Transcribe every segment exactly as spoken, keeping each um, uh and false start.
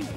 Yeah.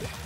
Yeah.